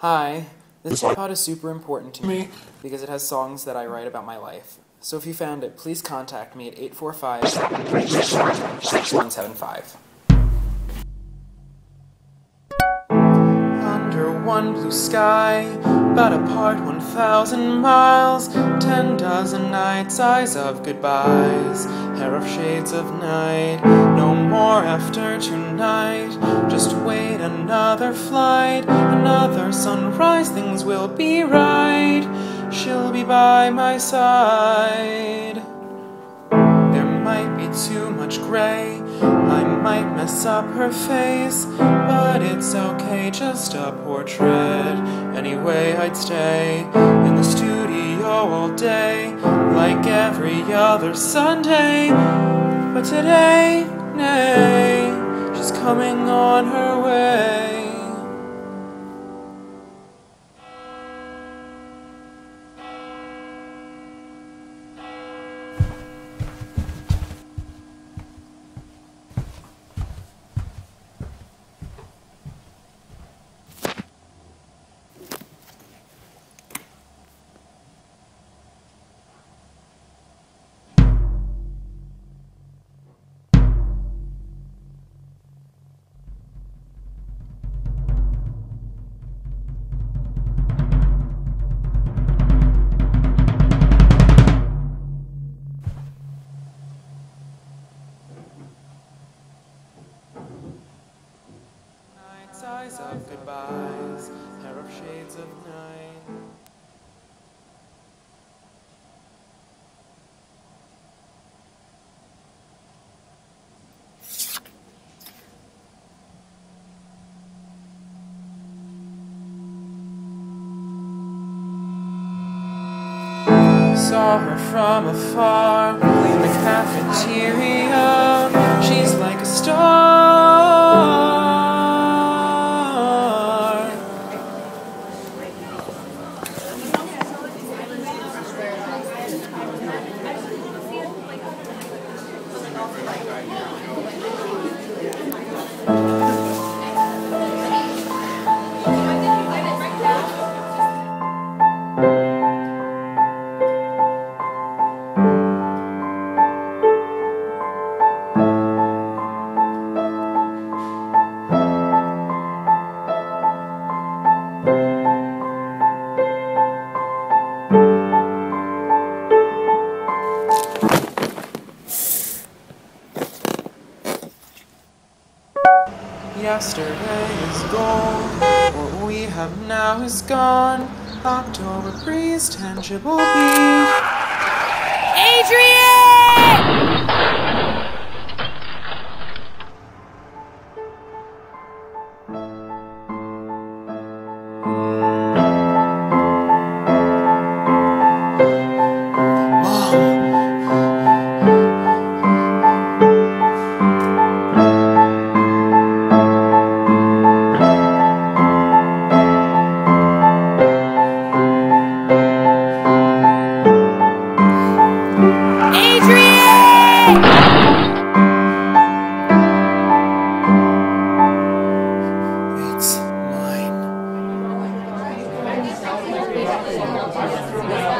Hi, this iPod is super important to me because it has songs that I write about my life. So if you found it, please contact me at 845-6175. Under one blue sky, but apart 1,000 miles, 10 dozen nights, eyes of goodbyes, hair of shades of night, no more after tonight. Just wait another flight, another sunrise, things will be right. She'll be by my side. There might be too much gray, I might mess up her face, but it's okay, just a portrait. Anyway, I'd stay in the studio all day, like every other Sunday. But today, nay, she's coming on her way. Eyes of goodbyes, hair of shades of night. Saw her from afar in the cafeteria. She's like a star. Yesterday is gold, what we have now is gone. October breeze, tangible beat. Adrian! Mom! It's mine.